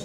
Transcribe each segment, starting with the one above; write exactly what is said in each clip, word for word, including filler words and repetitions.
お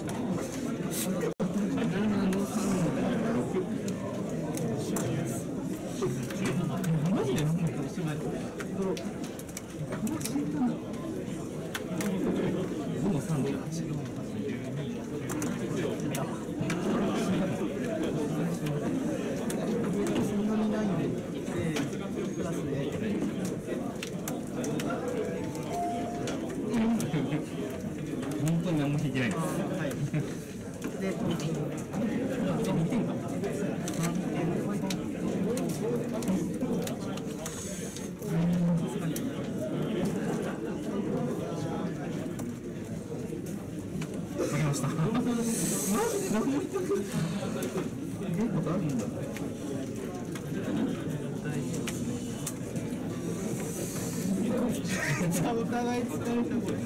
互い疲れた。